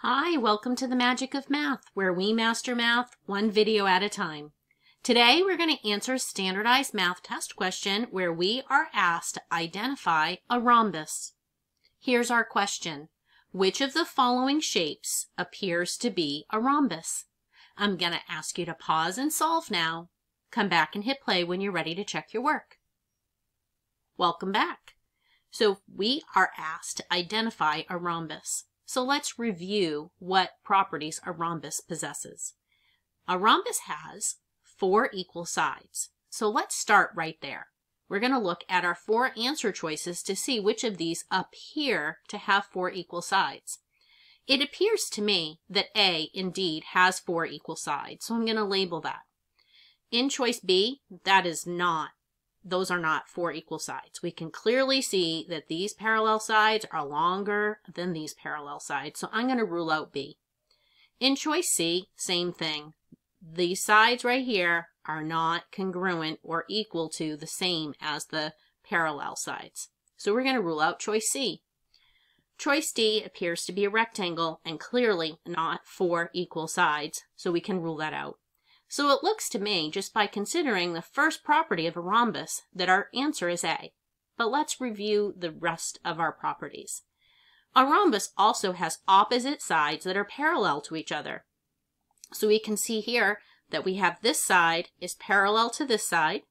Hi, welcome to The Magic of Math, where we master math one video at a time. Today we're going to answer a standardized math test question where we are asked to identify a rhombus. Here's our question. Which of the following shapes appears to be a rhombus? I'm going to ask you to pause and solve now. Come back and hit play when you're ready to check your work. Welcome back. So we are asked to identify a rhombus. So let's review what properties a rhombus possesses. A rhombus has 4 equal sides. So let's start right there. We're going to look at our 4 answer choices to see which of these appear to have 4 equal sides. It appears to me that A indeed has 4 equal sides, so I'm going to label that. In choice B, those are not 4 equal sides. We can clearly see that these parallel sides are longer than these parallel sides, so I'm going to rule out B. In choice C, same thing. These sides right here are not congruent or equal to the same as the parallel sides. So we're going to rule out choice C. Choice D appears to be a rectangle and clearly not 4 equal sides, so we can rule that out. So it looks to me, just by considering the first property of a rhombus, that our answer is A. But let's review the rest of our properties. A rhombus also has opposite sides that are parallel to each other. So we can see here that we have this side is parallel to this side,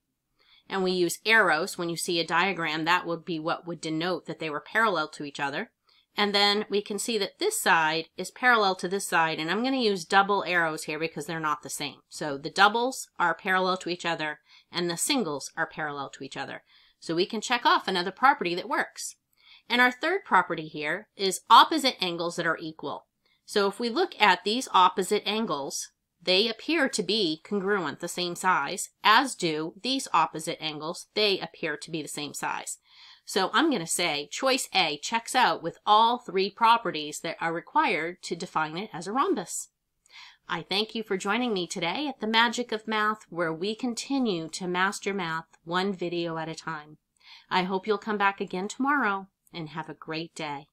and we use arrows. When you see a diagram, that would be what would denote that they were parallel to each other. And then we can see that this side is parallel to this side, and I'm going to use double arrows here because they're not the same. So the doubles are parallel to each other, and the singles are parallel to each other. So we can check off another property that works. And our third property here is opposite angles that are equal. So if we look at these opposite angles, they appear to be congruent, the same size, as do these opposite angles. They appear to be the same size. So I'm going to say choice A checks out with all 3 properties that are required to define it as a rhombus. I thank you for joining me today at The Magic of Math, where we continue to master math one video at a time. I hope you'll come back again tomorrow and have a great day.